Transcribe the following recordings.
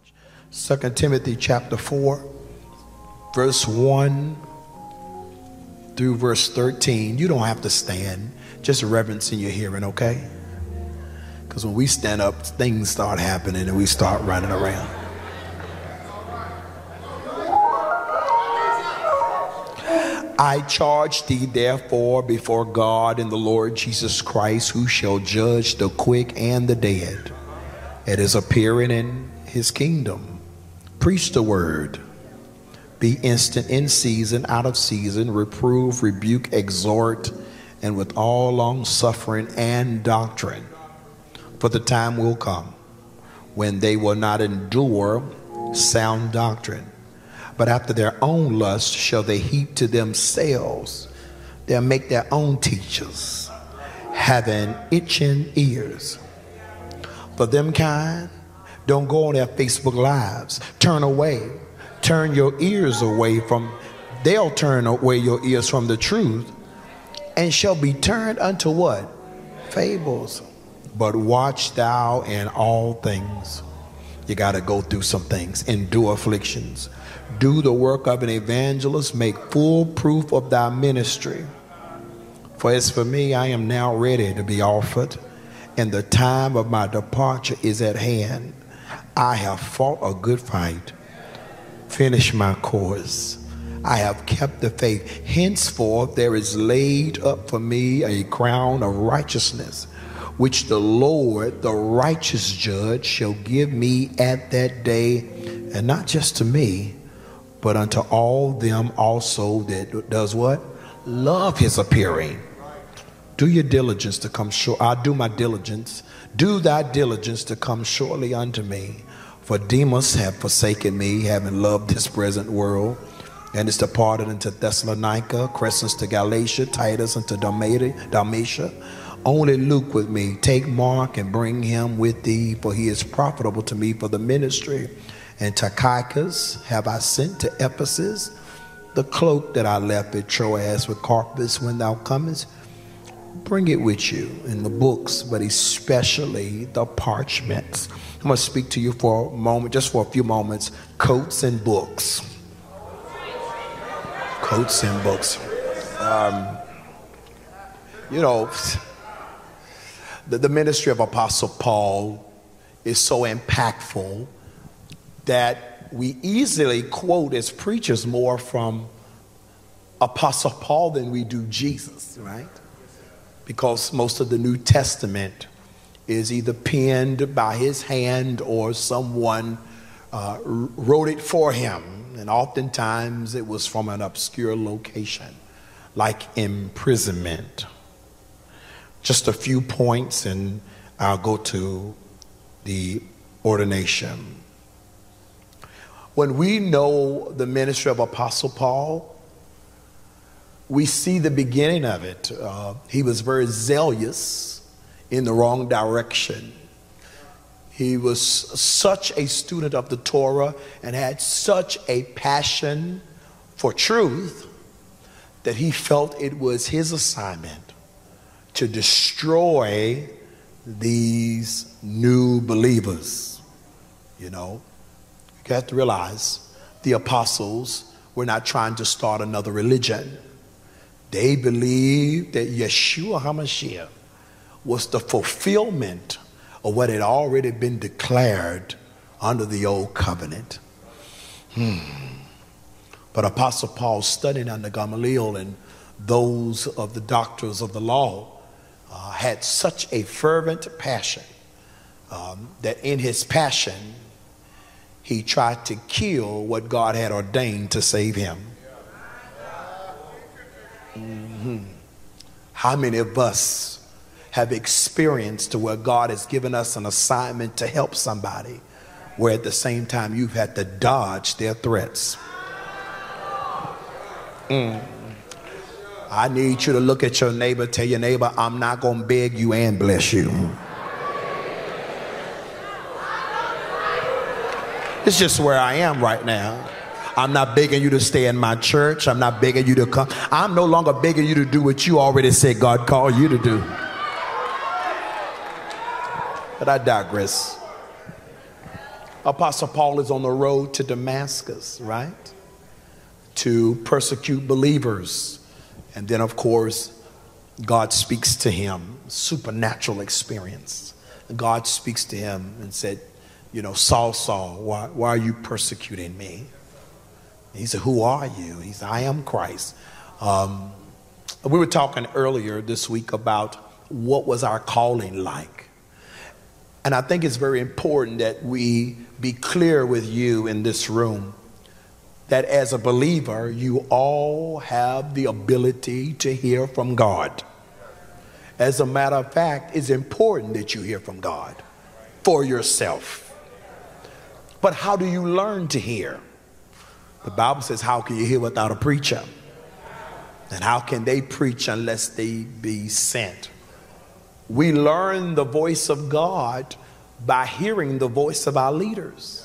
much. 2nd Timothy chapter 4, verse 1 through verse 13. You don't have to stand. Just reverence in your hearing, okay? Because when we stand up, things start happening and we start running around. I charge thee therefore before God and the Lord Jesus Christ, who shall judge the quick and the dead at his appearing in his kingdom. Preach the word. Be instant in season, out of season. Reprove, rebuke, exhort, and with all long suffering and doctrine. For the time will come when they will not endure sound doctrine, but after their own lust shall they heap to themselves. They'll make their own teachers, having itching ears. For them kind, don't go on their Facebook lives. Turn away. Turn your ears away from, they'll turn away your ears from the truth, and shall be turned unto what? Fables. But watch thou in all things. You got to go through some things. Endure afflictions. Do the work of an evangelist. Make full proof of thy ministry. For as for me, I am now ready to be offered, and the time of my departure is at hand. I have fought a good fight, finished my course. I have kept the faith. Henceforth there is laid up for me a crown of righteousness, which the Lord, the righteous judge, shall give me at that day, and not just to me, but unto all them also that does what? Love his appearing. Do your diligence to come short. I do my diligence. Do thy diligence to come shortly unto me. For Demas hath forsaken me, having loved this present world, and is departed into Thessalonica, Crescens to Galatia, Titus unto Dalmatia. Only Luke with me. Take Mark and bring him with thee, for he is profitable to me for the ministry. And Tychicus have I sent to Ephesus. The cloak that I left at Troas with Carpus, when thou comest, bring it with you, in the books, but especially the parchments. I'm going to speak to you for a moment, just for a few moments. Coats and books. Coats and books. You know, the ministry of Apostle Paul is so impactful that we easily quote as preachers more from Apostle Paul than we do Jesus, right? Because most of the New Testament is either penned by his hand or someone wrote it for him. And oftentimes it was from an obscure location, like imprisonment. Just a few points and I'll go to the ordination. When we know the ministry of Apostle Paul, we see the beginning of it. He was very zealous in the wrong direction. He was such a student of the Torah and had such a passion for truth that he felt it was his assignment to destroy these new believers. You know, you have to realize the apostles were not trying to start another religion. They believed that Yeshua HaMashiach was the fulfillment of what had already been declared under the old covenant. But Apostle Paul, studying under Gamaliel and those of the doctors of the law, had such a fervent passion that in his passion, he tried to kill what God had ordained to save him. How many of us have experienced to where God has given us an assignment to help somebody, where at the same time you've had to dodge their threats? I need you to look at your neighbor, tell your neighbor, I'm not going to beg you and bless you. It's just where I am right now. I'm not begging you to stay in my church. I'm not begging you to come. I'm no longer begging you to do what you already said God called you to do. But I digress. Apostle Paul is on the road to Damascus, right? To persecute believers. And then, of course, God speaks to him, supernatural experience. God speaks to him and said, you know, Saul, Saul, why are you persecuting me? And he said, who are you? He said, I am Christ. We were talking earlier this week about what was our calling like. And I think it's very important that we be clear with you in this room that as a believer, you all have the ability to hear from God. As a matter of fact, it's important that you hear from God for yourself. But how do you learn to hear? The Bible says, how can you hear without a preacher? And how can they preach unless they be sent? We learn the voice of God by hearing the voice of our leaders.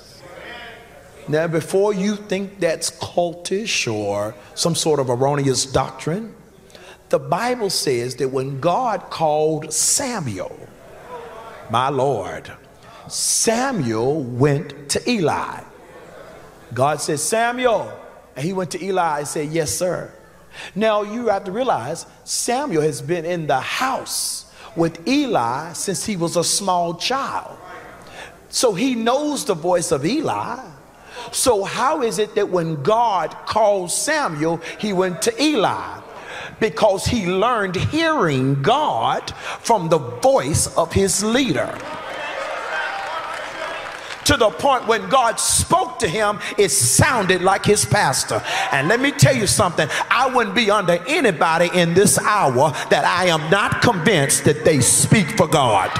Now, before you think that's cultish or some sort of erroneous doctrine, the Bible says that when God called Samuel, my Lord, Samuel went to Eli. God said, Samuel. And he went to Eli and said, yes, sir. Now, you have to realize Samuel has been in the house with Eli since he was a small child. So he knows the voice of Eli. So how is it that when God called Samuel, he went to Eli? Because he learned hearing God from the voice of his leader. To the point when God spoke to him, it sounded like his pastor. And let me tell you something, I wouldn't be under anybody in this hour that I am not convinced that they speak for God.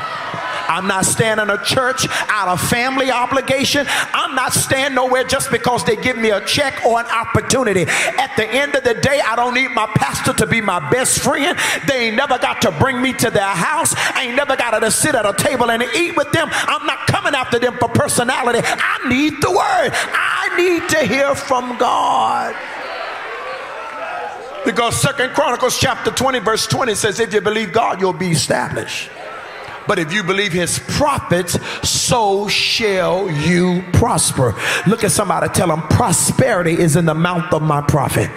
I'm not staying in a church out of family obligation. I'm not staying nowhere just because they give me a check or an opportunity. At the end of the day, I don't need my pastor to be my best friend. They ain't never got to bring me to their house. I ain't never got to sit at a table and eat with them. I'm not coming after them for personality. I need the word. I need to hear from God. Because 2nd Chronicles chapter 20 verse 20 says, if you believe God, you'll be established. But if you believe his prophets, so shall you prosper. Look at somebody, tell them prosperity is in the mouth of my prophet.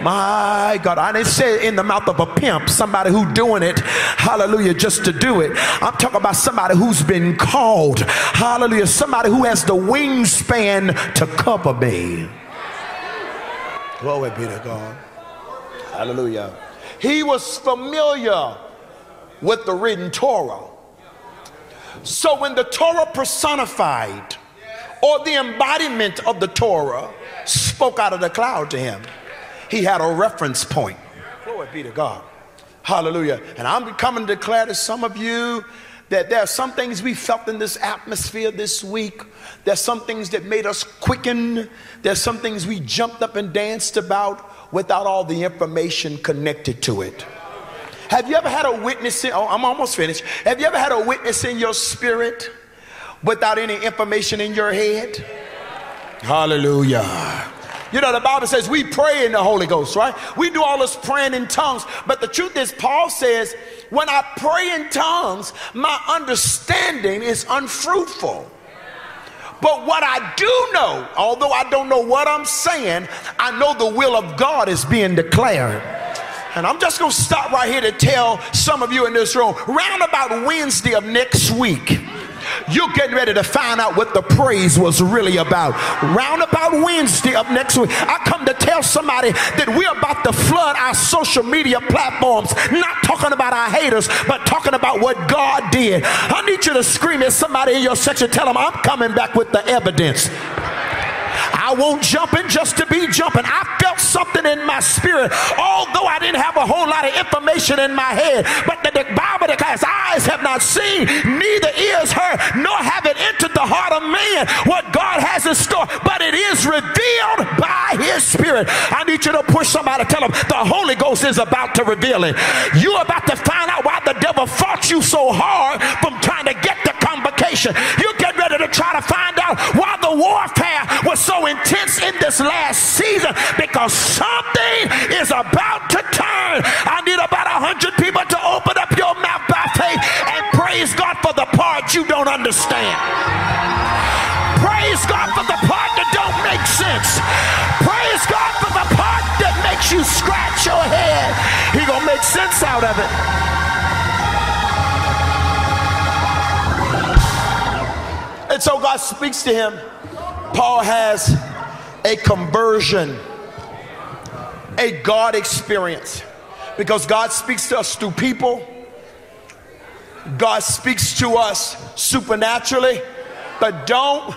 My God, I didn't say in the mouth of a pimp, somebody who's doing it, hallelujah, just to do it. I'm talking about somebody who's been called, hallelujah, somebody who has the wingspan to cover me. Glory be to God. Hallelujah. He was familiar with the written Torah. So when the Torah personified or the embodiment of the Torah spoke out of the cloud to him, he had a reference point. Glory be to God. Hallelujah. And I'm coming to declare to some of you that there are some things we felt in this atmosphere this week. There's some things that made us quicken. There's some things we jumped up and danced about without all the information connected to it. Have you ever had a witness in, I'm almost finished. Have you ever had a witness in your spirit without any information in your head? Hallelujah. You know, the Bible says we pray in the Holy Ghost, right? We do all this praying in tongues. But the truth is, Paul says, when I pray in tongues, my understanding is unfruitful. But what I do know, although I don't know what I'm saying, I know the will of God is being declared. And I'm just going to stop right here to tell some of you in this room, round about Wednesday of next week, you're getting ready to find out what the praise was really about. Round about Wednesday of next week, I come to tell somebody that we're about to flood our social media platforms, not talking about our haters, but talking about what God did. I need you to scream at somebody in your section, tell them I'm coming back with the evidence. I won't jump in just to be jumping. I felt something in my spirit, although I didn't have a whole lot of information in my head. But the Bible declares, eyes have not seen, neither ears heard, nor have it entered the heart of man what God has in store. But it is revealed by his spirit. I need you to push somebody, tell them the Holy Ghost is about to reveal it. You're about to find out why the devil fought you so hard from trying to get the convocation. You get ready to try to find out why the warfare was so intense in this last season, because something is about to turn. I need about 100 people to open up your mouth by faith and praise God for the part you don't understand. Praise Praise God for the part that don't make sense. Praise God for the part that makes you scratch your head. He gonna make sense out of it. And so God speaks to him. Paul has a conversion, a God experience, because God speaks to us through people. God speaks to us supernaturally, but don't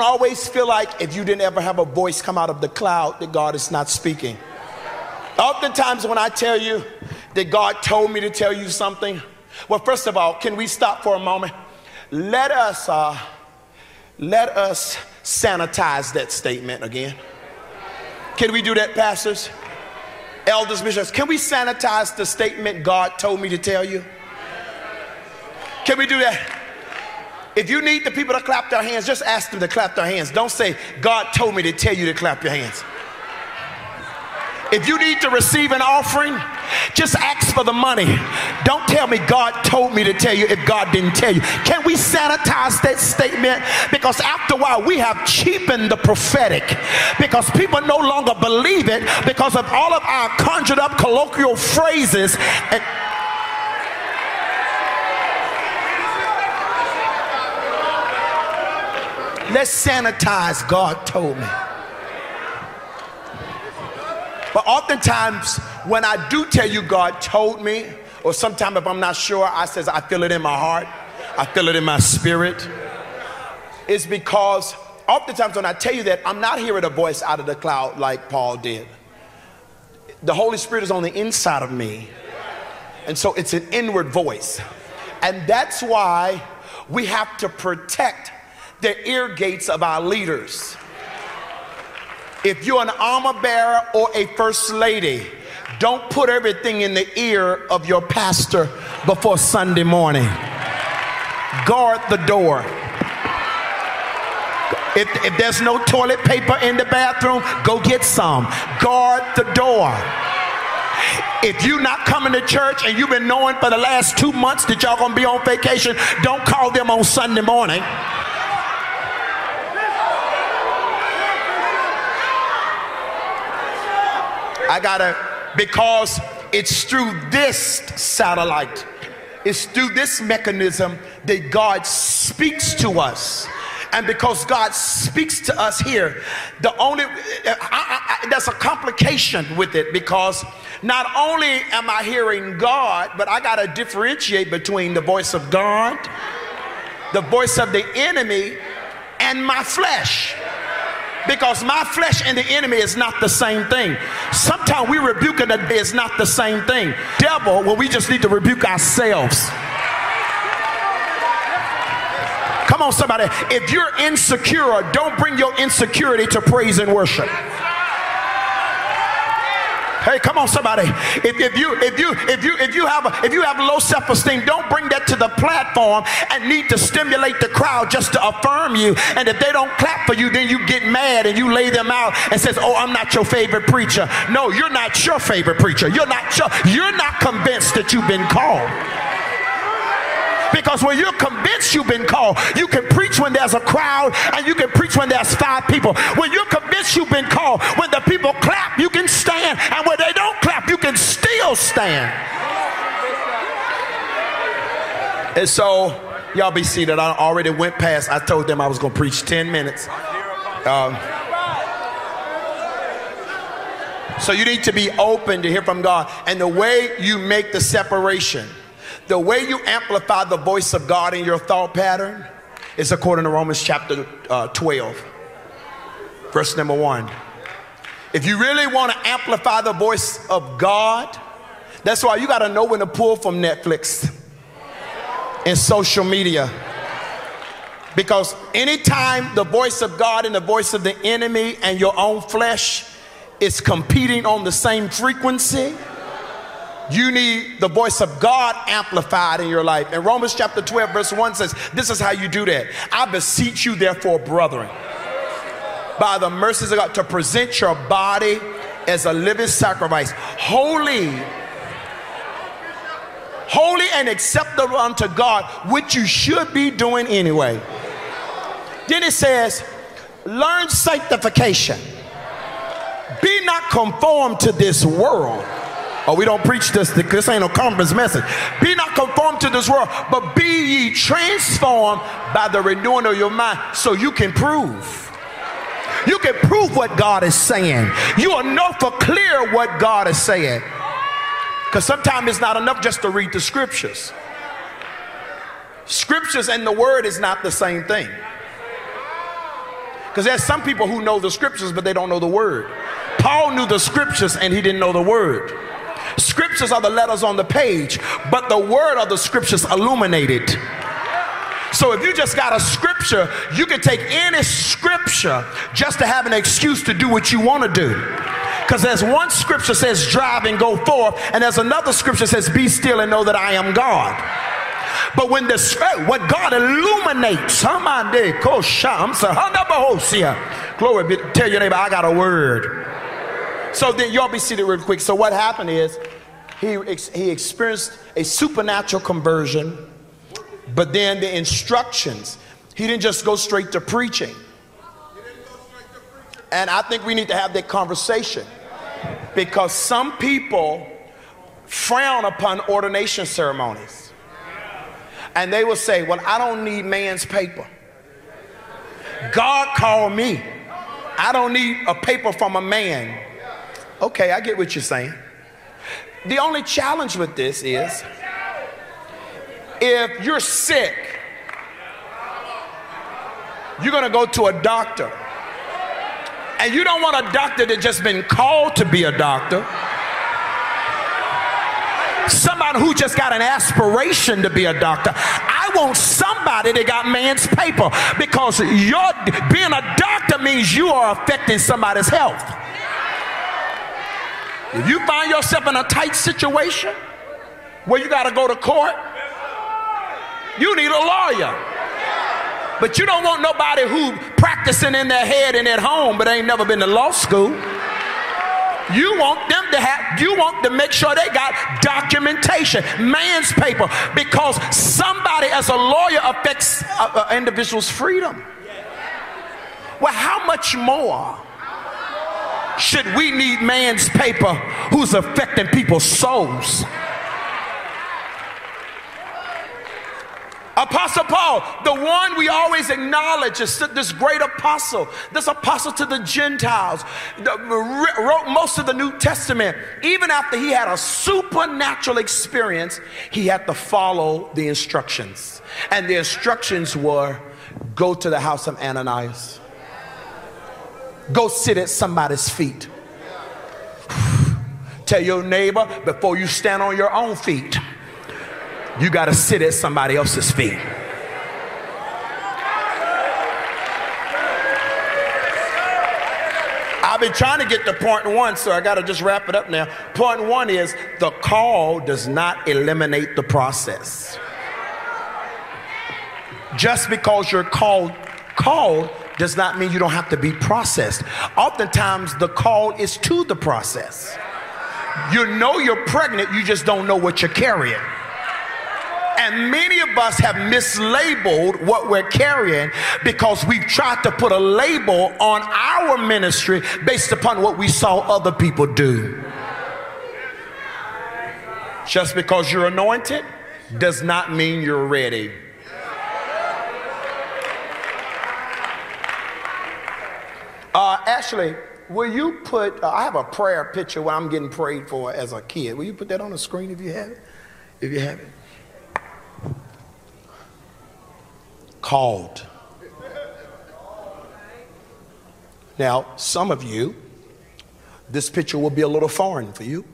always feel like if you didn't ever have a voice come out of the cloud that God is not speaking. Oftentimes when I tell you that God told me to tell you something, well, first of all, can we stop for a moment? Let us sanitize that statement again. Can we do that, pastors, elders, missionaries? Can we sanitize the statement God told me to tell you? Can we do that? If you need the people to clap their hands, just ask them to clap their hands. Don't say, God told me to tell you to clap your hands. If you need to receive an offering, just ask for the money. Don't tell me God told me to tell you if God didn't tell you. Can we sanitize that statement? Because after a while, we have cheapened the prophetic, because people no longer believe it because of all of our conjured up colloquial phrases. And let's sanitize God told me. But oftentimes when I do tell you God told me, or sometimes if I'm not sure, I says I feel it in my heart, I feel it in my spirit. It's because oftentimes when I tell you that, I'm not hearing a voice out of the cloud like Paul did. The Holy Spirit is on the inside of me, and so it's an inward voice. And that's why we have to protect the ear gates of our leaders. If you're an armor bearer or a first lady, don't put everything in the ear of your pastor before Sunday morning. Guard the door. If there's no toilet paper in the bathroom, go get some. Guard the door. If you're not coming to church and you've been knowing for the last 2 months that y'all gonna be on vacation, don't call them on Sunday morning. Because it's through this satellite, it's through this mechanism that God speaks to us. And because God speaks to us here, there's a complication with it, because not only am I hearing God, but I gotta differentiate between the voice of God, the voice of the enemy, and my flesh. Because my flesh and the enemy is not the same thing. Sometimes we rebuke and it's not the same thing. Devil, well, we just need to rebuke ourselves. Come on, somebody. If you're insecure, don't bring your insecurity to praise and worship. Hey, come on, somebody. If you have low self-esteem, don't bring that to the platform and need to stimulate the crowd just to affirm you. And if they don't clap for you, then you get mad and you lay them out and says, "Oh, I'm not your favorite preacher." No, you're not your favorite preacher. You're not convinced that you've been called. Because when you're convinced you've been called, you can preach when there's a crowd and you can preach when there's 5 people. When you're convinced you've been called, when the people clap, you can stand. And when they don't clap, you can still stand. And so, y'all be seated. I already went past. I told them I was going to preach 10 minutes. So you need to be open to hear from God. And the way you make the separation, the way you amplify the voice of God in your thought pattern is according to Romans chapter 12, verse number 1. If you really want to amplify the voice of God, that's why you got to know when to pull from Netflix and social media. Because anytime the voice of God and the voice of the enemy and your own flesh is competing on the same frequency, you need the voice of God amplified in your life. And Romans chapter 12 verse 1 says, this is how you do that. I beseech you therefore, brethren, by the mercies of God, to present your body as a living sacrifice, holy and acceptable unto God, which you should be doing anyway. Then it says, learn sanctification. Be not conformed to this world. Oh, we don't preach this. This ain't a conference message. Be not conformed to this world, but be ye transformed by the renewing of your mind, so you can prove. You can prove what God is saying. You will know for clear what God is saying. Because sometimes it's not enough just to read the scriptures. Scriptures and the word is not the same thing. Because there's some people who know the scriptures, but they don't know the word. Paul knew the scriptures and he didn't know the word. Scriptures are the letters on the page, but the word of the scriptures illuminated. So if you just got a scripture, you can take any scripture just to have an excuse to do what you want to do. Because there's one scripture says drive and go forth, and there's another scripture says be still and know that I am God. But when the spirit, what God illuminates, glory be, tell your neighbor, I got a word. So then y'all be seated real quick. So what happened is he experienced a supernatural conversion. But then the instructions, he didn't just go straight to preaching. And I think we need to have that conversation, because some people frown upon ordination ceremonies. And they will say, well, I don't need man's paper. God called me. I don't need a paper from a man. Okay, I get what you're saying. The only challenge with this is, if you're sick, you're going to go to a doctor. And you don't want a doctor that just been called to be a doctor. Somebody who just got an aspiration to be a doctor. I want somebody that got man's paper, because you're, being a doctor means you are affecting somebody's health. If you find yourself in a tight situation where you got to go to court, you need a lawyer. But you don't want nobody who practicing in their head and at home but ain't never been to law school. You want them to have, you want to make sure they got documentation, man's paper, because somebody as a lawyer affects an individual's freedom. Well, how much more should we need man's paper who's affecting people's souls? Apostle Paul, the one we always acknowledge is this great apostle, this apostle to the Gentiles, wrote most of the New Testament. Even after he had a supernatural experience, he had to follow the instructions. And the instructions were, go to the house of Ananias. Go sit at somebody's feet. Tell your neighbor, before you stand on your own feet, you got to sit at somebody else's feet. I've been trying to get to point one, so I got to just wrap it up now. Point one is, the call does not eliminate the process. Just because you're called does not mean you don't have to be processed. Oftentimes, the call is to the process. You know you're pregnant, you just don't know what you're carrying. And many of us have mislabeled what we're carrying, because we've tried to put a label on our ministry based upon what we saw other people do. Just because you're anointed does not mean you're ready. Ashley, will you put, I have a prayer picture where I'm getting prayed for as a kid. Will you put that on the screen if you have it? If you have it. Called. Now, some of you, this picture will be a little foreign for you.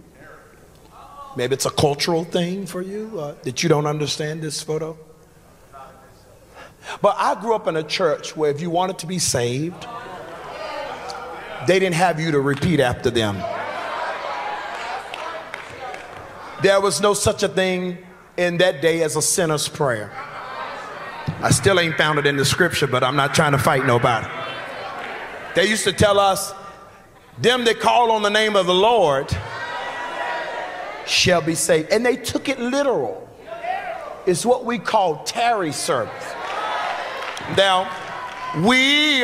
Maybe it's a cultural thing for you that you don't understand this photo. But I grew up in a church where if you wanted to be saved, they didn't have you to repeat after them. There was no such a thing in that day as a sinner's prayer. I still ain't found it in the scripture, but I'm not trying to fight nobody. They used to tell us, them that call on the name of the Lord shall be saved. And they took it literal. It's what we call tarry service. Now, We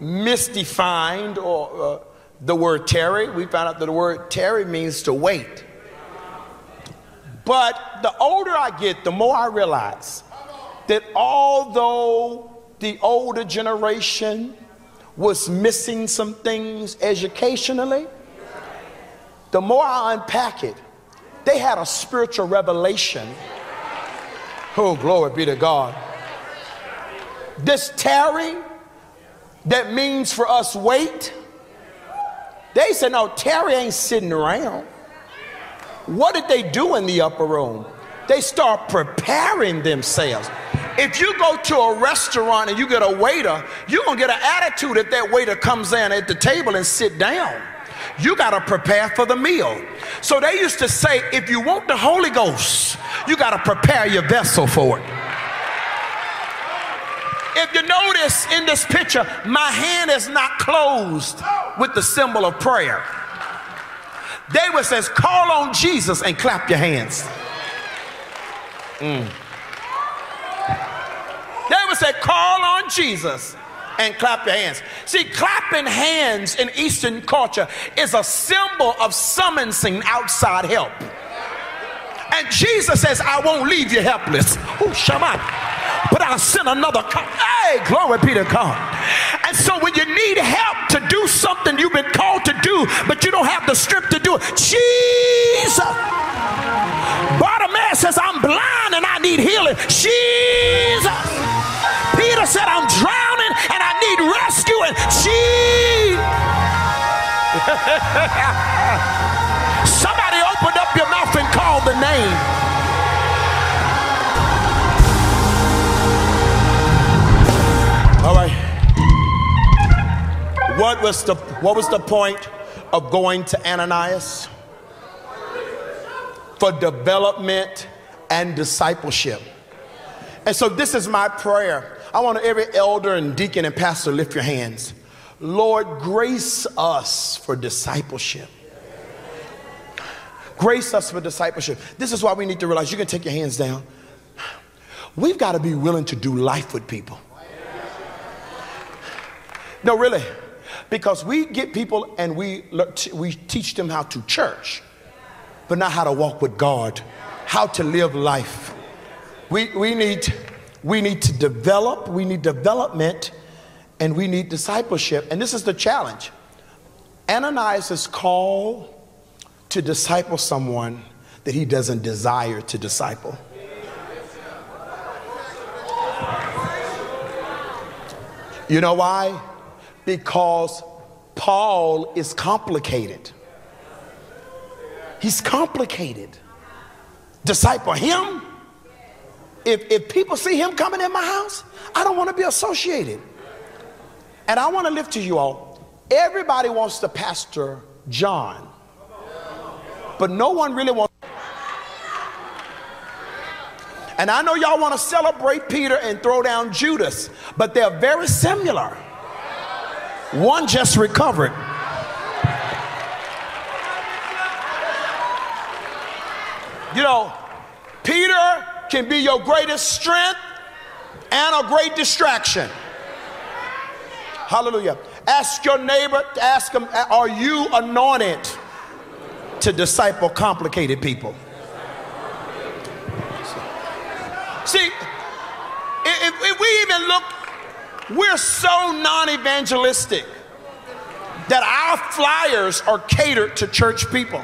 misdefined or the word tarry. We found out that the word tarry means to wait. But the older I get, the more I realize that although the older generation was missing some things educationally, the more I unpack it, they had a spiritual revelation. Oh, glory be to God. This tarry, that means for us wait. They said, no, tarry ain't sitting around. What did they do in the upper room? They start preparing themselves. If you go to a restaurant and you get a waiter, you're going to get an attitude if that waiter comes in at the table and sit down. You got to prepare for the meal. So they used to say, if you want the Holy Ghost, you got to prepare your vessel for it. If you notice in this picture, my hand is not closed with the symbol of prayer. David says, call on Jesus and clap your hands. David said, call on Jesus and clap your hands. See, clapping hands in Eastern culture is a symbol of summoning outside help. And Jesus says, I won't leave you helpless. Oh, Shema. But I'll send another. Hey, glory be to God. And so when you need help to do something you've been called to do, but you don't have the strength to do it, Jesus. Bartimaeus says, I'm blind and I need healing. Jesus. Peter said, I'm drowning and I need rescuing. Jesus. Somebody opened up your mouth and called the name. All right. What was the point of going to Ananias? For development and discipleship. And so this is my prayer. I want every elder and deacon and pastor lift your hands. Lord, grace us for discipleship. Grace us for discipleship. This is why we need to realize, you can take your hands down. We've got to be willing to do life with people. No, really, because we get people and we teach them how to church, but not how to walk with God, how to live life. We need to develop, we need development, and we need discipleship. And this is the challenge. Ananias' call to disciple someone that he doesn't desire to disciple. You know why? Because Paul is complicated. He's complicated. Disciple him. If people see him coming in my house, I don't want to be associated. And I want to lift to you all. Everybody wants to pastor John. But no one really wants. And I know y'all want to celebrate Peter and throw down Judas. But they're very similar. One just recovered. You know, Peter can be your greatest strength and a great distraction. Hallelujah. Ask your neighbor, ask him, are you anointed to disciple complicated people? See, if we even look, we're so non-evangelistic that our flyers are catered to church people.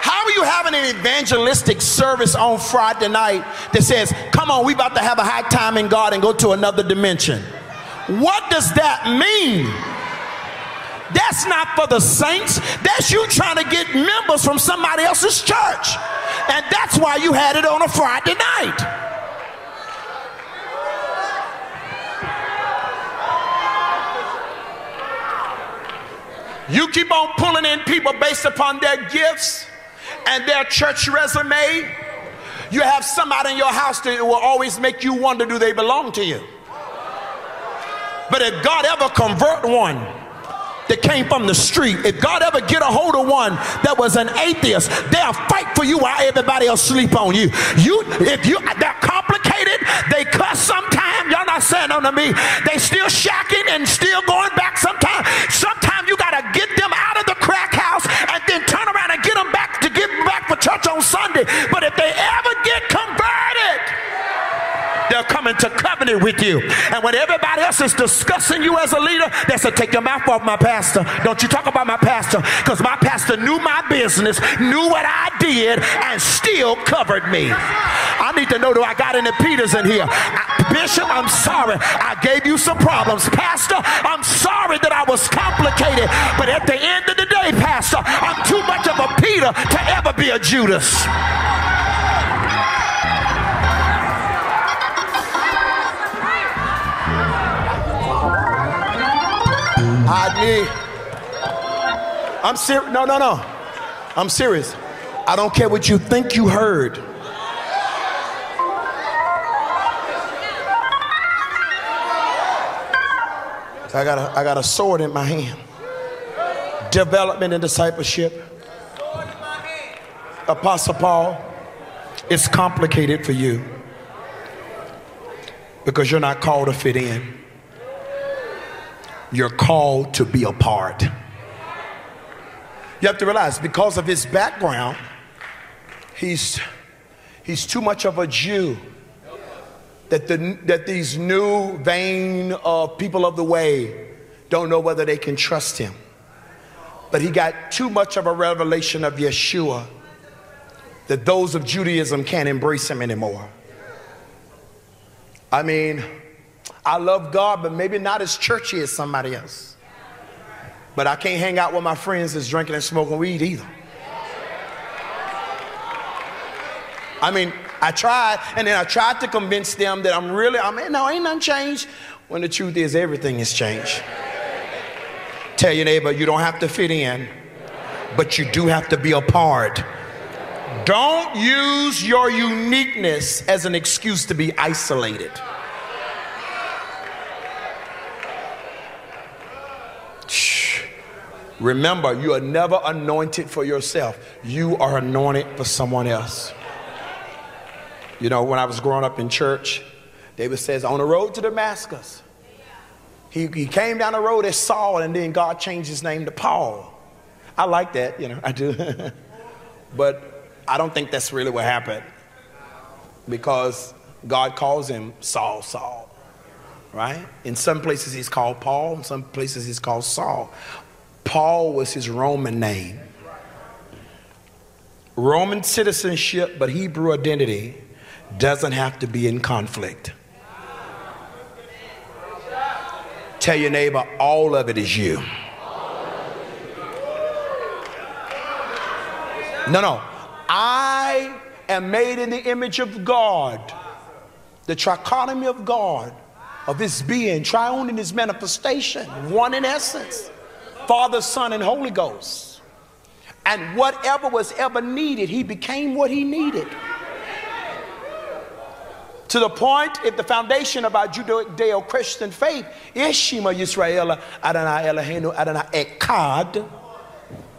How are you having an evangelistic service on Friday night that says, come on, we about to have a high time in God and go to another dimension? What does that mean? That's not for the saints. That's you trying to get members from somebody else's church. And that's why you had it on a Friday night. You keep on pulling in people based upon their gifts and their church resume. You have somebody in your house that will always make you wonder, do they belong to you? But if God ever convert one that came from the street, if God ever get a hold of one that was an atheist, they'll fight for you while everybody else sleep on you. They're complicated. it. They cuss sometimes. Y'all not saying unto me. They still shacking and still going back sometimes. Sometimes you got to get them out of the crack house and then turn around and get them back to get them back for church on Sunday. But if they ever get converted, they're coming to covenant with you. And when everybody else is discussing you as a leader, they say, take your mouth off my pastor. Don't you talk about my pastor, because my pastor knew my business, knew what I did, and still covered me. I need to know, do I got any Peters in here? Bishop, I'm sorry I gave you some problems. Pastor, I'm sorry that I was complicated. But at the end of the day, pastor, I'm too much of a Peter to ever be a Judas. I'm serious. No. I'm serious. I don't care what you think you heard. I got a sword in my hand. Development and discipleship. Apostle Paul, it's complicated for you because you're not called to fit in. You're called to be a part. You have to realize, because of his background, he's too much of a Jew that these new vein of people of the way don't know whether they can trust him. But he got too much of a revelation of Yeshua that those of Judaism can't embrace him anymore. I mean, I love God, but maybe not as churchy as somebody else. But I can't hang out with my friends that's drinking and smoking weed either. I mean, I tried, and then I tried to convince them that I mean, no, ain't nothing changed. When the truth is, everything has changed. Tell your neighbor, you don't have to fit in, but you do have to be a part. Don't use your uniqueness as an excuse to be isolated. Remember, you are never anointed for yourself. You are anointed for someone else. You know, when I was growing up in church, David says, on the road to Damascus, he came down the road as Saul, and then God changed his name to Paul. I like that, you know, I do. But I don't think that's really what happened, because God calls him Saul, Saul, right? In some places he's called Paul, in some places he's called Saul. Paul was his Roman name. Roman citizenship, but Hebrew identity doesn't have to be in conflict. Tell your neighbor, all of it is you. No. I am made in the image of God. The trichotomy of God, of his being, triune in his manifestation, one in essence. Father, Son, and Holy Ghost. And whatever was ever needed, he became what he needed. To the point, if the foundation of our Judeo-Christian faith is Shema Yisraela Adonai Eloheinu Adonai Ekad,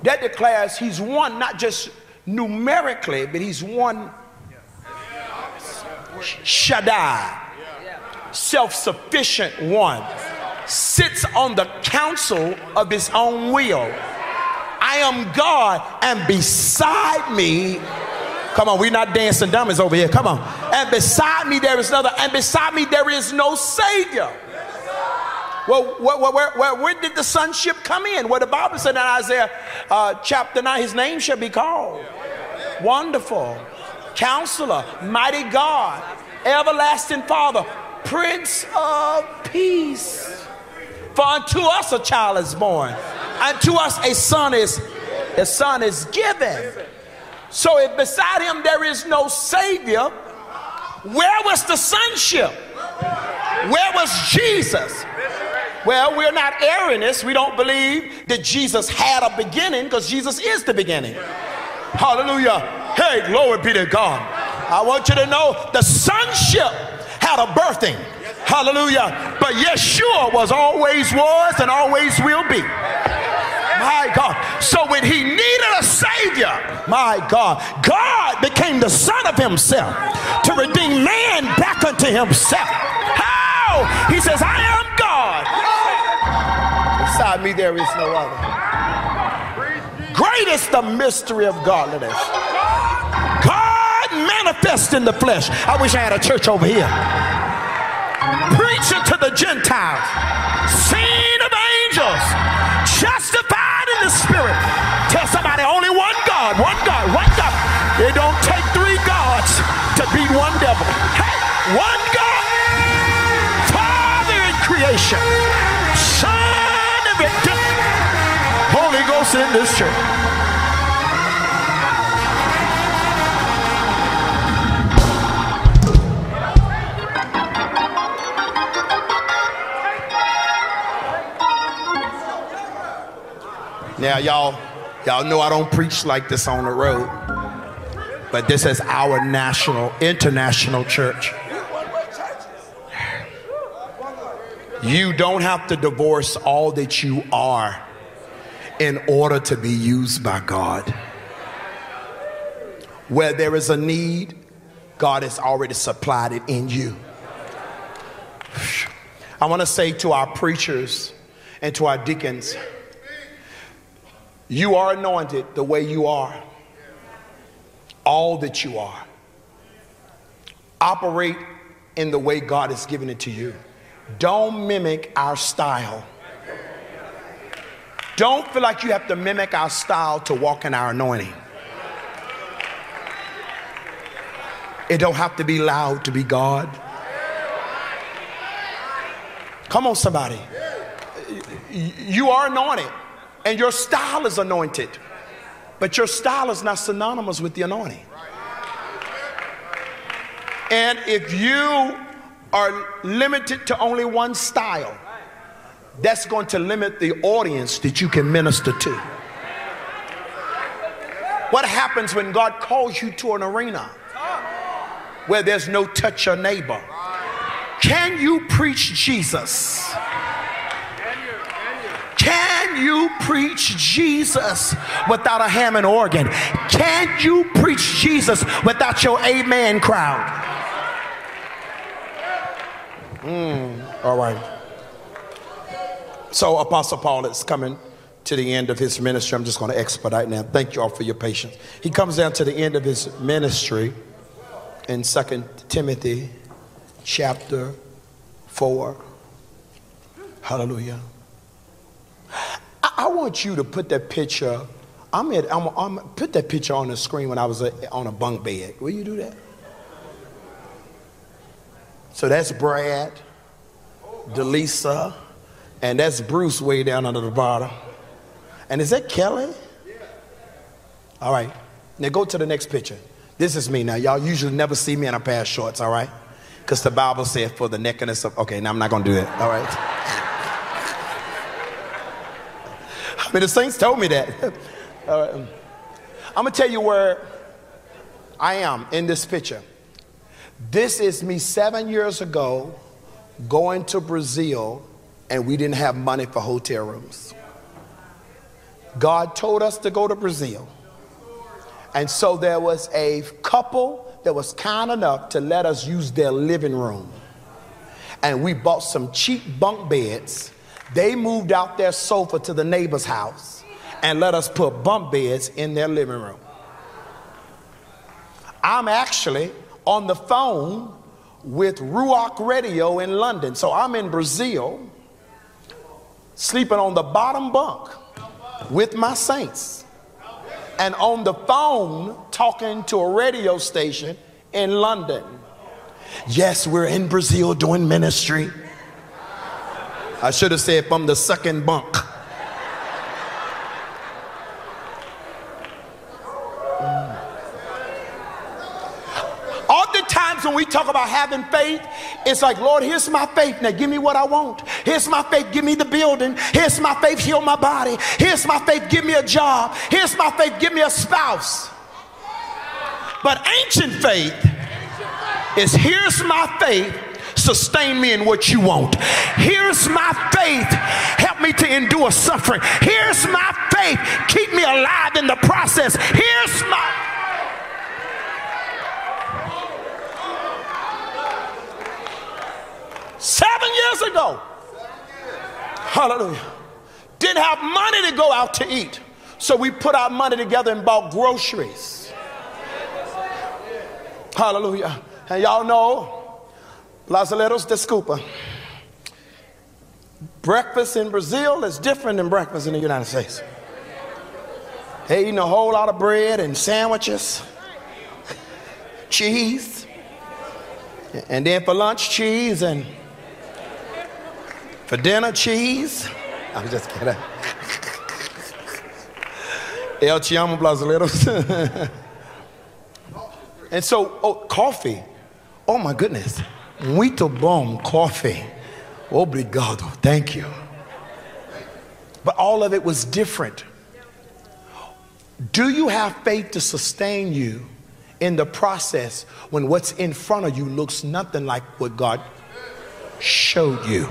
that declares he's one, not just numerically, but he's one. Shaddai, self-sufficient one. Sits on the counsel of his own will. I am God, and beside me, come on, we're not dancing dummies over here, come on. And beside me there is another, and beside me there is no Savior. Well, where did the sonship come in? Well, the Bible said in Isaiah chapter 9, his name shall be called Wonderful, Counselor, Mighty God, Everlasting Father, Prince of Peace. For unto us a child is born, unto us a son is given. So if beside him there is no Savior, where was the sonship? Where was Jesus? Well, we're not Arianists. We don't believe that Jesus had a beginning, because Jesus is the beginning. Hallelujah. Hey, glory be to God. I want you to know the sonship had a birthing. Hallelujah. But Yeshua was, always was, and always will be. My God. So when he needed a savior, my God, God became the son of himself to redeem man back unto himself. How? He says, I am God. Beside me there is no other. Great is the mystery of godliness. God manifest in the flesh. I wish I had a church over here. Preaching to the Gentiles, seen of angels, justified in the spirit. Tell somebody, only one God, one God, one God. It don't take three gods to beat one devil. Hey, one God, Father in creation, Son of redemption, Holy Ghost in this church. Now, y'all know I don't preach like this on the road, but this is our national, international church. You don't have to divorce all that you are in order to be used by God. Where there is a need, God has already supplied it in you. I want to say to our preachers and to our deacons, you are anointed the way you are, all that you are. Operate in the way God has given it to you. Don't mimic our style. Don't feel like you have to mimic our style to walk in our anointing. It don't have to be loud to be God. Come on, somebody. You are anointed. And your style is anointed, but your style is not synonymous with the anointing. And if you are limited to only one style, that's going to limit the audience that you can minister to. What happens when God calls you to an arena where there's no touch your neighbor? Can you preach Jesus? Can you preach Jesus without a Hammond organ? Can you preach Jesus without your amen crowd? All right. So Apostle Paul is coming to the end of his ministry. I'm just going to expedite now. Thank you all for your patience. He comes down to the end of his ministry in 2nd Timothy chapter 4. Hallelujah. I want you to put that picture. Put that picture on the screen when I was on a bunk bed. Will you do that? So that's Brad, Delisa, and that's Bruce way down under the bottom. And is that Kelly? All right. Now go to the next picture. This is me now. Y'all usually never see me in a pair of shorts, all right? Because the Bible said for the nakedness of... Okay, now I'm not going to do that, all right? I mean, the saints told me that. All right. I'm going to tell you where I am in this picture. This is me 7 years ago going to Brazil, and we didn't have money for hotel rooms. God told us to go to Brazil. And so there was a couple that was kind enough to let us use their living room. And we bought some cheap bunk beds. They moved out their sofa to the neighbor's house and let us put bunk beds in their living room. I'm actually on the phone with Ruach Radio in London. So I'm in Brazil, sleeping on the bottom bunk with my saints, and on the phone talking to a radio station in London. Yes, we're in Brazil doing ministry. I should have said from the second bunk. Oftentimes when we talk about having faith, it's like, Lord, here's my faith. Now give me what I want. Here's my faith. Give me the building. Here's my faith. Heal my body. Here's my faith. Give me a job. Here's my faith. Give me a spouse. But ancient faith is here's my faith. Sustain me in what you want. Here's my faith. Help me to endure suffering. Here's my faith. Keep me alive in the process. Here's my... Seven years ago. Hallelujah. Didn't have money to go out to eat. So we put our money together and bought groceries. Hallelujah. And y'all know, Lazaretos de Scuba. Breakfast in Brazil is different than breakfast in the United States. They eating a whole lot of bread and sandwiches, cheese, and then for lunch, cheese, and for dinner, cheese. I'm just kidding. El Chiamo Blazileros. And so, coffee. Oh my goodness. Muito bom coffee. Obrigado. Thank you. But all of it was different. Do you have faith to sustain you in the process when what's in front of you looks nothing like what God showed you?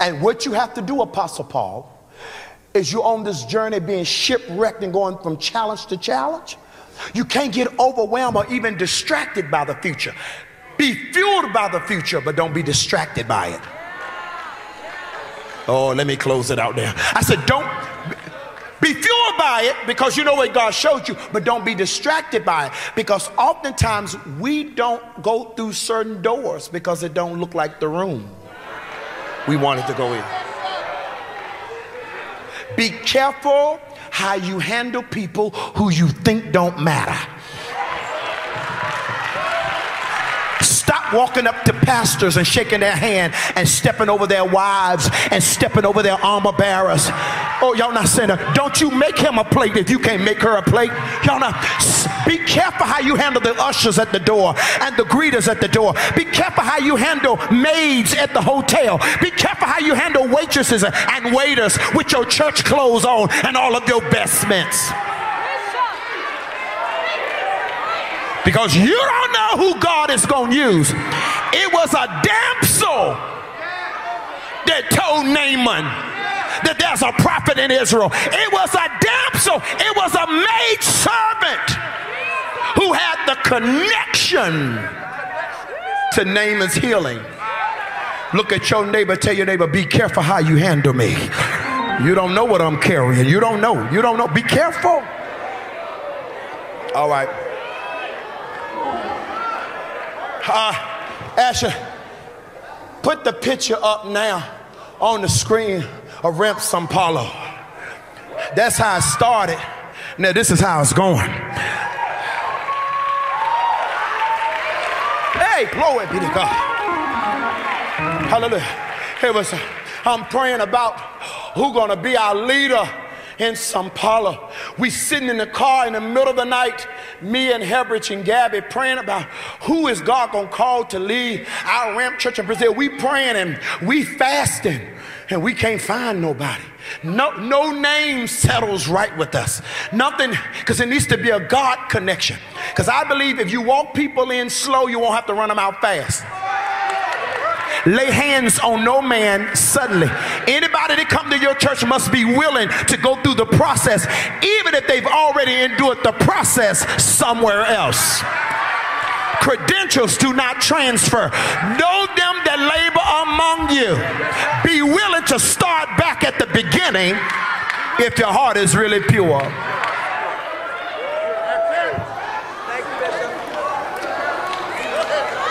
And what you have to do, Apostle Paul, is you're on this journey being shipwrecked and going from challenge to challenge. You can't get overwhelmed or even distracted by the future. Be fueled by the future, but don't be distracted by it. Oh, let me close it out there. I said, don't be fueled by it because you know what God showed you, but don't be distracted by it, because oftentimes we don't go through certain doors because it don't look like the room we wanted to go in. Be careful how you handle people who you think don't matter. Stop walking up to pastors and shaking their hand and stepping over their wives and stepping over their armor bearers. Oh, y'all not saying that. Don't you make him a plate if you can't make her a plate. Y'all not. Be careful how you handle the ushers at the door and the greeters at the door. Be careful how you handle maids at the hotel. Be careful how you handle waitresses and waiters with your church clothes on and all of your vestments. Because you don't know who God is going to use. It was a damsel that told Naaman that there's a prophet in Israel. It was a damsel. It was a maid servant who had the connection to Naaman's healing. Look at your neighbor. Tell your neighbor, be careful how you handle me. You don't know what I'm carrying. You don't know. You don't know. Be careful. All right. Asher, put the picture up now on the screen of Ramp Sampalo. That's how it started. Now this is how it's going. Hey, glory be to God. Hallelujah. It was, I'm praying about who's gonna be our leader in Sampalo. We sitting in the car in the middle of the night, me and Herbert and Gabby, praying about who is God gonna call to lead our Ramp Church in Brazil. We praying and we fasting and we can't find nobody. No name settles right with us. Nothing, because it needs to be a God connection. Because I believe if you walk people in slow, you won't have to run them out fast. Lay hands on no man suddenly. Anybody that come to your church must be willing to go through the process, even if they've already endured the process somewhere else. Credentials do not transfer. Know them that labor among you. Be willing to start back at the beginning if your heart is really pure.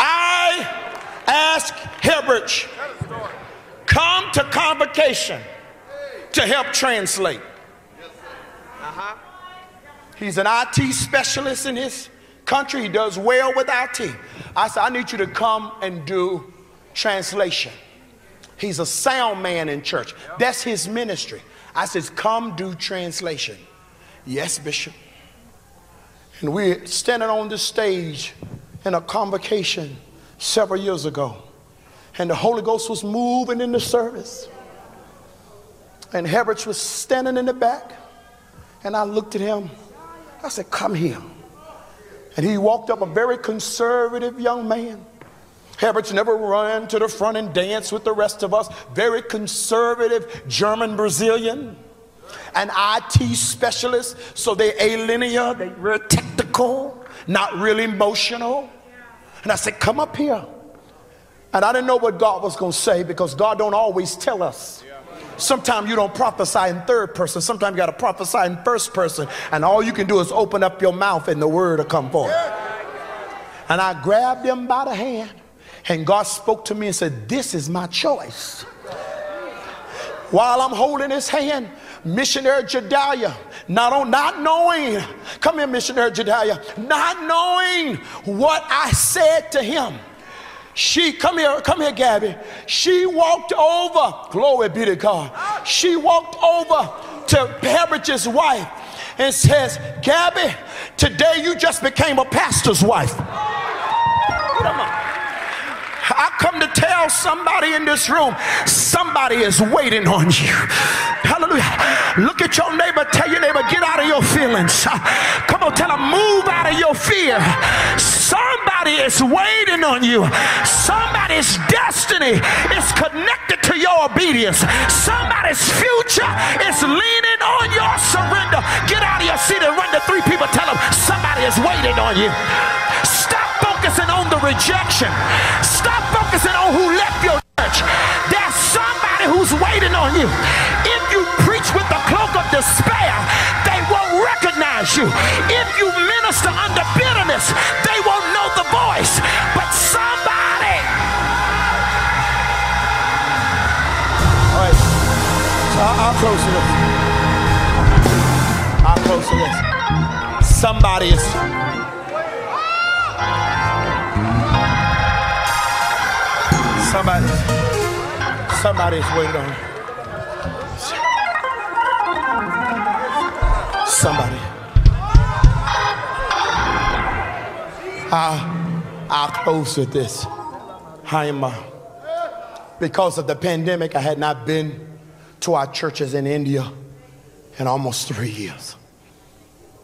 I ask Herbert, come to convocation to help translate. He's an IT specialist in his country. He does well with IT. I said, I need you to come and do translation. He's a sound man in church. That's his ministry. I said, come do translation. Yes, Bishop. And we're standing on the stage in a convocation several years ago. And the Holy Ghost was moving in the service. And Herbert was standing in the back. And I looked at him. I said, come here. And he walked up, a very conservative young man. Herbert's never run to the front and danced with the rest of us. Very conservative German-Brazilian. An IT specialist, so they're a-linear, they're real technical, not real emotional. And I said, come up here. And I didn't know what God was going to say, because God don't always tell us. Sometimes you don't prophesy in third person. Sometimes you got to prophesy in first person. And all you can do is open up your mouth and the word will come forth. And I grabbed him by the hand. And God spoke to me and said, this is my choice. While I'm holding his hand, missionary Jedediah, not knowing, come here missionary Jedediah, not knowing what I said to him. She, come here Gabby, she walked over, glory be to God, she walked over to Herbert's wife and says, Gabby, today you just became a pastor's wife. I come to tell somebody in this room, somebody is waiting on you. Hallelujah. Look at your neighbor, tell your neighbor, get out of your feelings. Come on, tell them, move out of your fear. Somebody is waiting on you. Somebody's destiny is connected to your obedience. Somebody's future is leaning on your surrender. Get out of your seat and run to three people. Tell them, somebody is waiting on you. Focusing on the rejection. Stop focusing on who left your church. There's somebody who's waiting on you. If you preach with the cloak of despair, they won't recognize you. If you minister under bitterness, they won't know the voice. But somebody. All right. So I'll close to this. I'll close to this. Somebody is. Somebody's waiting on you. Somebody. I'll close with this. Because of the pandemic, I had not been to our churches in India in almost 3 years.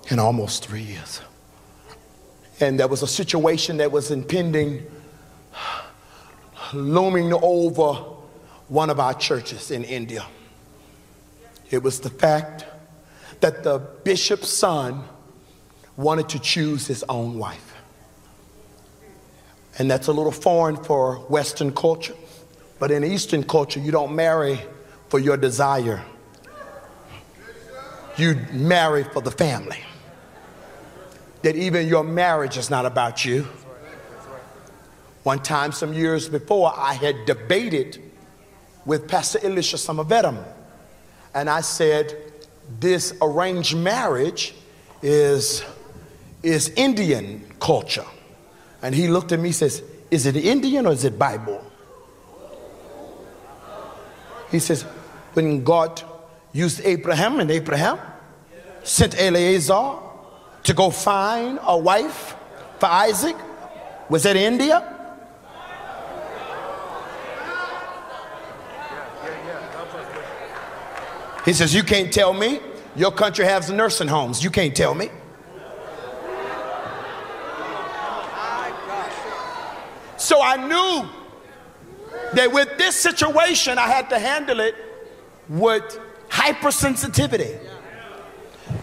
In almost 3 years. And there was a situation that was impending, looming over one of our churches in India. It was the fact that the bishop's son wanted to choose his own wife. And that's a little foreign for Western culture, but in Eastern culture, you don't marry for your desire. You marry for the family. That even your marriage is not about you. One time, some years before, I had debated with Pastor Elisha Samaveram, and I said, this arranged marriage is Indian culture. And he looked at me and says, is it Indian or is it Bible? He says, when God used Abraham, and Abraham sent Eleazar to go find a wife for Isaac, was that India? He says, you can't tell me. Your country has nursing homes. You can't tell me. So I knew that with this situation, I had to handle it with hypersensitivity.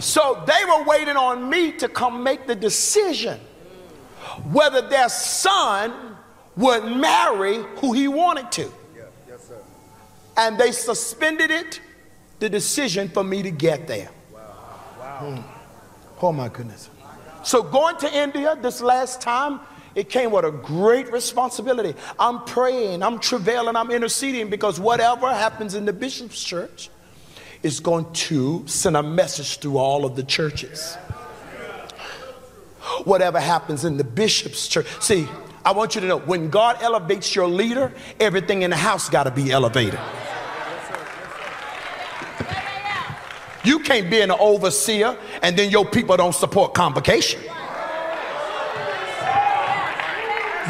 So they were waiting on me to come make the decision whether their son would marry who he wanted to. And they suspended it. The decision for me to get there. Wow. Wow. Oh my goodness. So going to India this last time, it came with a great responsibility. I'm praying, I'm travailing, I'm interceding, because whatever happens in the bishop's church is going to send a message through all of the churches. Whatever happens in the bishop's church. See, I want you to know, when God elevates your leader, everything in the house got to be elevated. You can't be an overseer and then your people don't support convocation.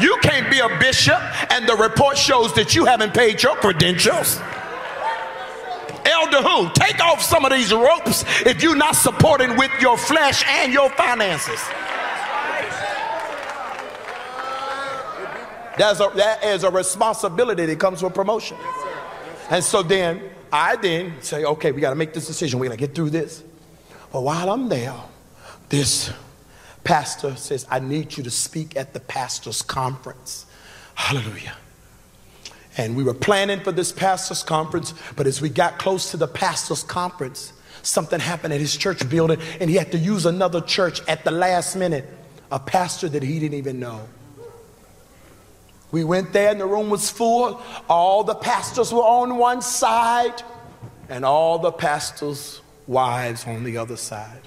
You can't be a bishop and the report shows that you haven't paid your credentials. Elder who? Take off some of these ropes if you're not supporting with your flesh and your finances. That is a responsibility that comes with promotion. Yes, sir. Yes, sir. And so then I say, okay, we got to make this decision. We're going to get through this. But while I'm there, this pastor says, I need you to speak at the pastor's conference. Hallelujah. And we were planning for this pastor's conference, but as we got close to the pastor's conference, something happened at his church building, and he had to use another church at the last minute, a pastor that he didn't even know. We went there, and the room was full. All the pastors were on one side, and all the pastors' wives on the other side.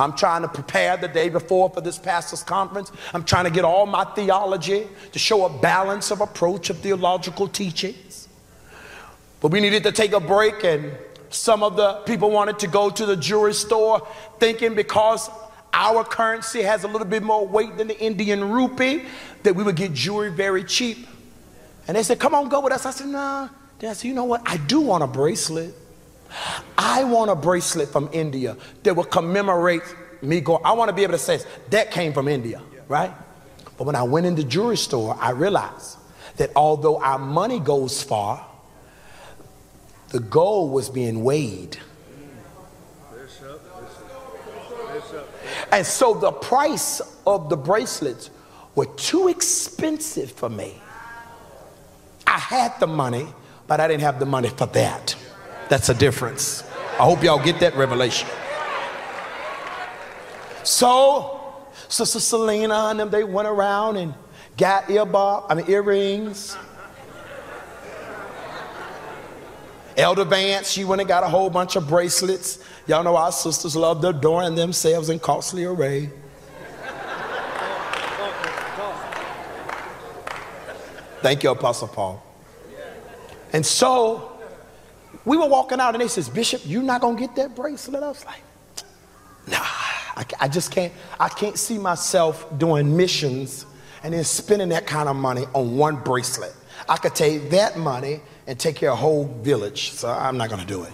I'm trying to prepare the day before for this pastor's conference. I'm trying to get all my theology to show a balance of approach of theological teachings. But we needed to take a break, and some of the people wanted to go to the jewelry store thinking because our currency has a little bit more weight than the Indian rupee that we would get jewelry very cheap. And they said, come on, go with us. I said, nah. Then I said, you know what? I do want a bracelet. I want a bracelet from India that will commemorate me going. I want to be able to say that came from India, right? But when I went in the jewelry store, I realized that although our money goes far, the gold was being weighed. And so the price of the bracelets were too expensive for me. I had the money, but I didn't have the money for that. That's a difference. I hope y'all get that revelation. So Sister Selena and them, they went around and got earrings. Elder Vance, she went and got a whole bunch of bracelets. Y'all know our sisters love adoring themselves in costly array. Thank you, Apostle Paul. And so we were walking out, and they says, Bishop, you're not going to get that bracelet? I was like, nah, I just can't. I can't see myself doing missions and then spending that kind of money on one bracelet. I could take that money and take care of a whole village, so I'm not going to do it.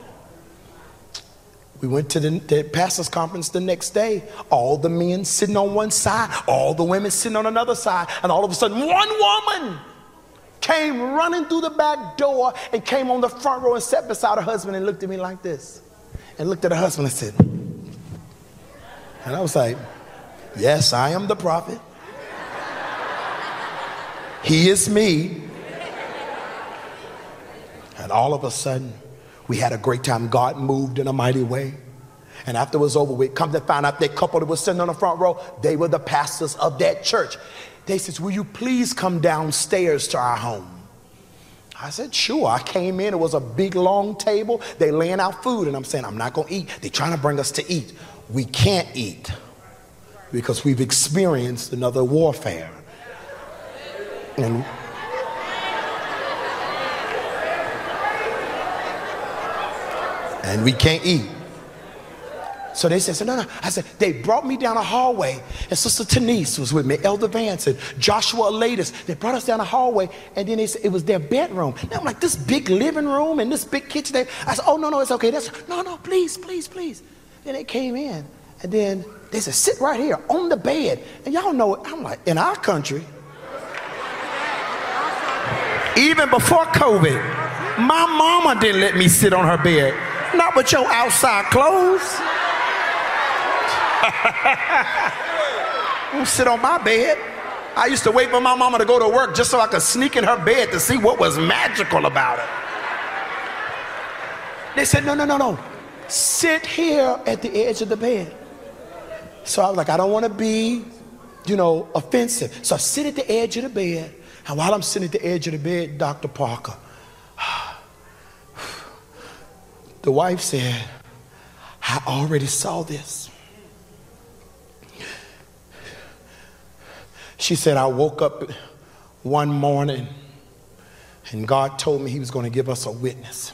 We went to the pastor's conference the next day. All the men sitting on one side, all the women sitting on another side, and all of a sudden, one woman came running through the back door and came on the front row and sat beside her husband and looked at me like this and looked at her husband and said, and I was like, yes, I am the prophet. He is me. And all of a sudden, we had a great time. God moved in a mighty way. And after it was over, we come to find out that couple that was sitting on the front row, they were the pastors of that church. They says, will you please come downstairs to our home? I said, sure. I came in. It was a big, long table. They laying out food. And I'm saying, I'm not going to eat. They're trying to bring us to eat. We can't eat because we've experienced another warfare. And we can't eat. So they said, no, no. I said, they brought me down a hallway, and Sister Denise was with me, Elder Vance, and Joshua Latus. They brought us down a hallway, and then they said it was their bedroom. Now I'm like, this big living room and this big kitchen. I said, oh, no, no, it's okay. That's no, no, please, please, please. Then they came in, and then they said, sit right here on the bed. And y'all know it. I'm like, in our country, even before COVID, my mama didn't let me sit on her bed, not with your outside clothes. Don't sit on my bed. I used to wait for my mama to go to work just so I could sneak in her bed to see what was magical about it. They said, no, no, no, no. Sit here at the edge of the bed. So I was like, I don't want to be, you know, offensive. So I sit at the edge of the bed. And while I'm sitting at the edge of the bed, Dr. Parker, the wife said, I already saw this. She said, I woke up one morning and God told me he was going to give us a witness.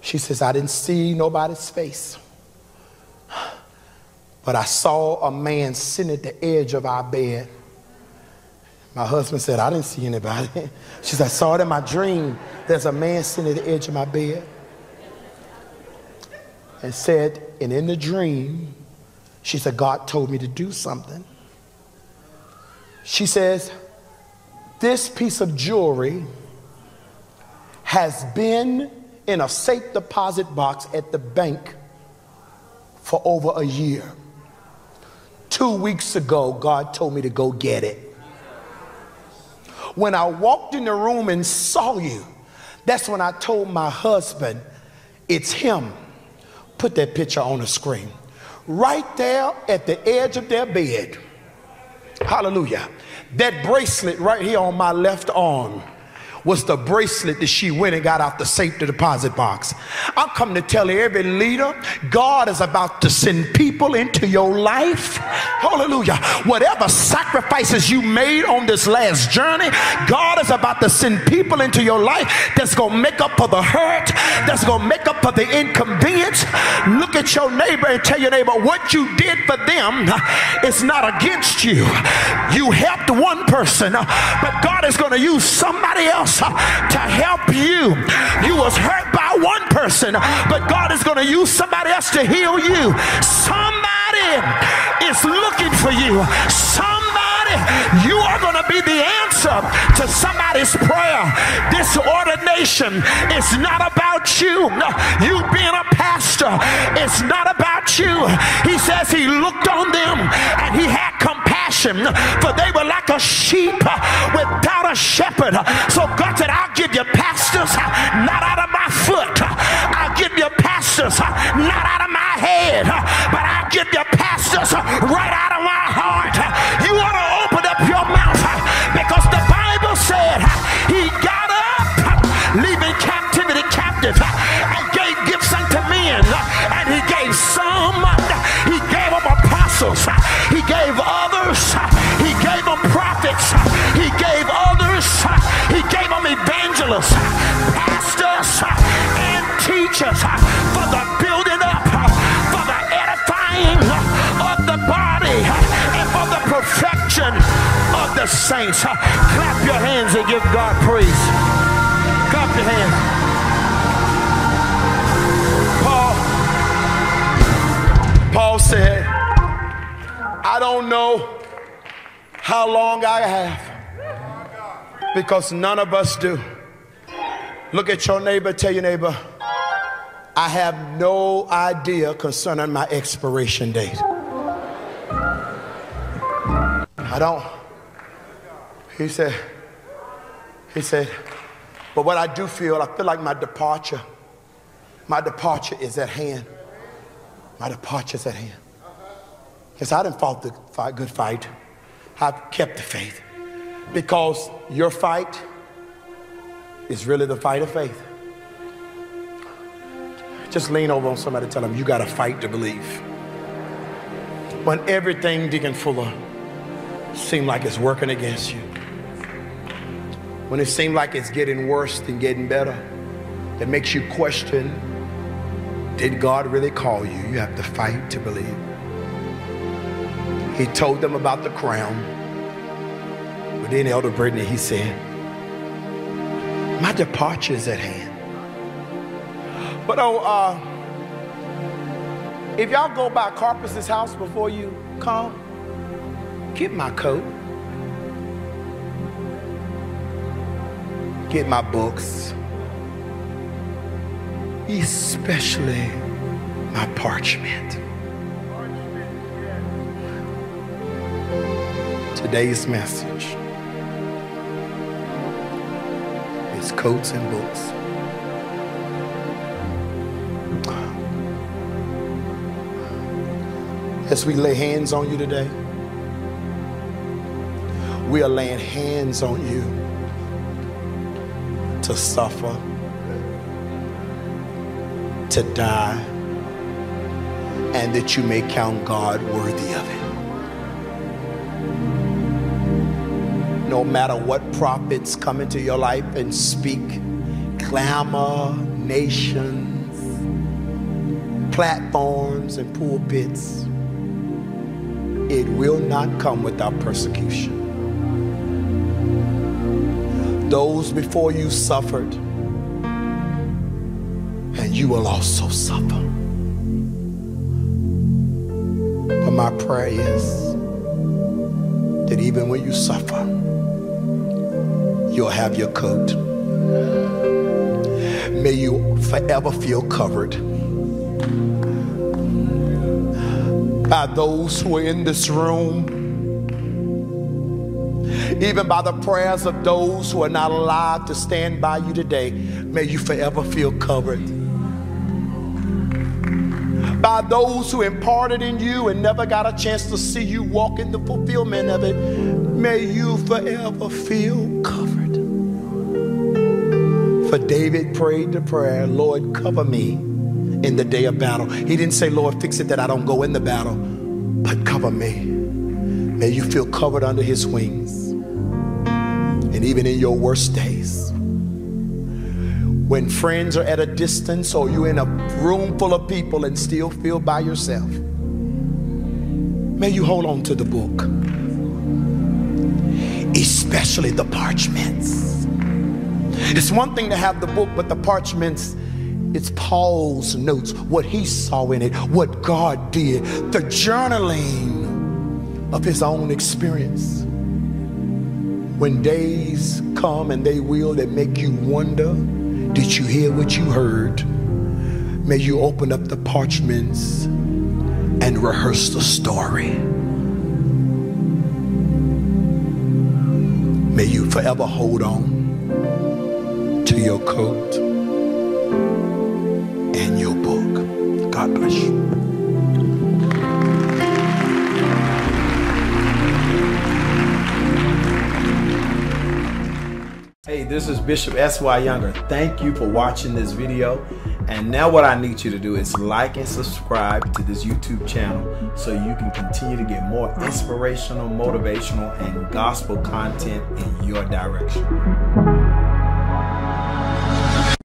She says, I didn't see nobody's face, but I saw a man sitting at the edge of our bed. My husband said, I didn't see anybody. She said, I saw it in my dream. There's a man sitting at the edge of my bed. And said, and in the dream, she said, God told me to do something. She says, this piece of jewelry has been in a safe deposit box at the bank for over a year. 2 weeks ago, God told me to go get it. When I walked in the room and saw you, that's when I told my husband, it's him. Put that picture on the screen. Right there at the edge of their bed. Hallelujah. That bracelet right here on my left arm was the bracelet that she went and got out the safe deposit box. I'm coming to tell every leader, God is about to send people into your life. Hallelujah. Whatever sacrifices you made on this last journey, God is about to send people into your life that's going to make up for the hurt, that's going to make up for the inconvenience. Look at your neighbor and tell your neighbor, what you did for them is not against you. You helped one person, but God is going to use somebody else to help you. You was hurt by one person, but God is going to use somebody else to heal you. Somebody is looking for you. Somebody, you are going to be the answer to somebody's prayer. This ordination is not about you. You being a pastor, it's not about you. He says he looked on them and he had compassion, for they were like a sheep without a shepherd. So God said, I'll give you pastors not out of my foot. I'll give you pastors not out of my head, but I'll give you pastors right out of my heart. You ought to open up your mouth, because the Bible said he got up, leaving captivity captive, and gave gifts unto men, and he gave some, he gave them apostles, he gave others, he gave them prophets, he gave others, he gave them evangelists, pastors, and teachers, for the building up, for the edifying of the body, and for the perfection of the saints. Clap your hands and give God praise. Clap your hands. Paul said, I don't know how long I have, because none of us do. Look at your neighbor, tell your neighbor, I have no idea concerning my expiration date. I don't. He said, but what I do feel, I feel like my departure is at hand. My departure is at hand. Because I didn't fought the good fight. I've kept the faith. Because your fight is really the fight of faith. Just lean over on somebody and tell them, you got to fight to believe. When everything, Deacon Fuller, seems like it's working against you. When it seems like it's getting worse than getting better. It makes you question, did God really call you? You have to fight to believe. He told them about the crown. But then Elder Brittany, he said, my departure is at hand. But if y'all go by Carpus's house before you come, get my coat. Get my books. Especially my parchment. Today's message is coats and books. As we lay hands on you today, we are laying hands on you to suffer, to die, and that you may count God worthy of it. No matter what prophets come into your life and speak, clamor, nations, platforms, and pulpits, it will not come without persecution. Those before you suffered, and you will also suffer. But my prayer is that even when you suffer, you'll have your coat. May you forever feel covered by those who are in this room, even by the prayers of those who are not alive to stand by you today. May you forever feel covered by those who imparted in you and never got a chance to see you walk in the fulfillment of it. May you forever feel covered. For David prayed the prayer, Lord, cover me in the day of battle. He didn't say, Lord, fix it that I don't go in the battle, but cover me. May you feel covered under his wings. And even in your worst days, when friends are at a distance or you're in a room full of people and still feel by yourself, may you hold on to the book, especially the parchments. It's one thing to have the book, but the parchments, it's Paul's notes, what he saw in it, what God did, the journaling of his own experience. When days come, and they will, that make you wonder, did you hear what you heard? May you open up the parchments and rehearse the story. May you forever hold on to your coat and your book. God bless you. Hey, this is Bishop S.Y. Younger. Thank you for watching this video. And now what I need you to do is like and subscribe to this YouTube channel so you can continue to get more inspirational, motivational, and gospel content in your direction.